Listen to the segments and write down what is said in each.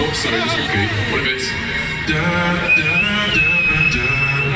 Oh, sorry, just quickly. What if it's da da da da da da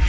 da.